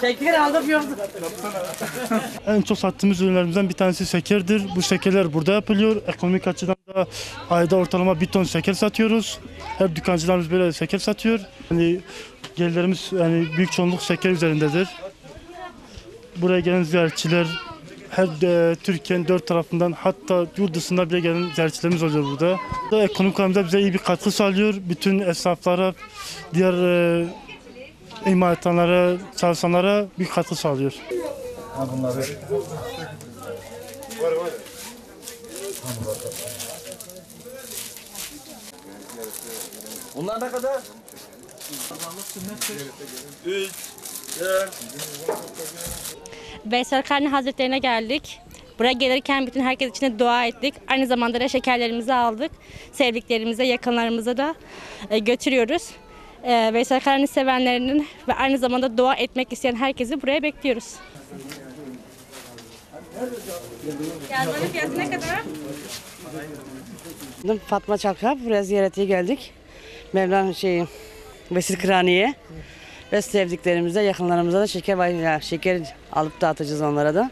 Şeker aldım yoktu. En çok sattığımız ürünlerimizden bir tanesi şekerdir. Bu şekerler burada yapılıyor. Ekonomik açıdan da ayda ortalama 1 ton şeker satıyoruz. Her dükkancılarımız böyle şeker satıyor. Yani gelirlerimiz yani büyük çoğunluk şeker üzerindedir. Buraya gelen ziyaretçiler her Türkiye'nin 4 tarafından hatta yurt dışından bile gelen ziyaretçilerimiz oluyor burada. Ekonomik anlamda bize iyi bir katkı sağlıyor. Bütün esnaflara, diğer İmalathanelere, çalışanlara bir katkı sağlıyor. Bunları bunlar ne kadar? 3, 4. Veysel Karani Hazretlerine geldik. Buraya gelirken bütün herkes için dua ettik. Aynı zamanda da şekerlerimizi aldık. Sevdiklerimize, yakınlarımıza da götürüyoruz. Veysel Karani sevenlerinin ve aynı zamanda dua etmek isteyen herkesi buraya bekliyoruz. Gelmenin fiyatı ne kadar? Fatma Çarkak, buraya ziyarete geldik. Mevlam Veysel Karani'ye ve sevdiklerimize, yakınlarımıza da şeker alıp dağıtacağız onlara da.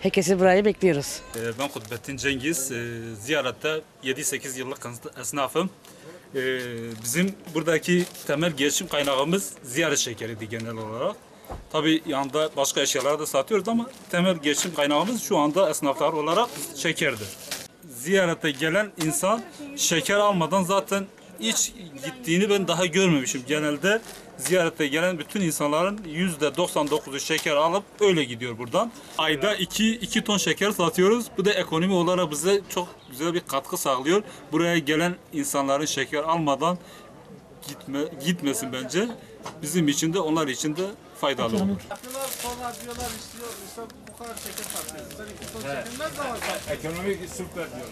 Herkesi buraya bekliyoruz. Ben Kutbettin Cengiz, ziyarette 7-8 yıllık esnafım. Bizim buradaki temel geçim kaynağımız ziyaret şekeriydi genel olarak. Tabii yanında başka eşyalar da satıyoruz ama temel geçim kaynağımız şu anda esnaflar olarak şekerdir. Ziyarete gelen insan şeker almadan zaten hiç gittiğini ben daha görmemişim. Genelde ziyarete gelen bütün insanların %99'u şeker alıp öyle gidiyor buradan. Ayda 2 ton şeker satıyoruz. Bu da ekonomi olarak bize çok güzel bir katkı sağlıyor. Buraya gelen insanların şeker almadan gitmesin bence. Bizim için de onlar için de faydalı olur. Sonra diyorlar işte bu kadar şeker satıyoruz. Sen 2 ton şeker ne zaman satıyorsun? Ekonomik sürpler diyorlar.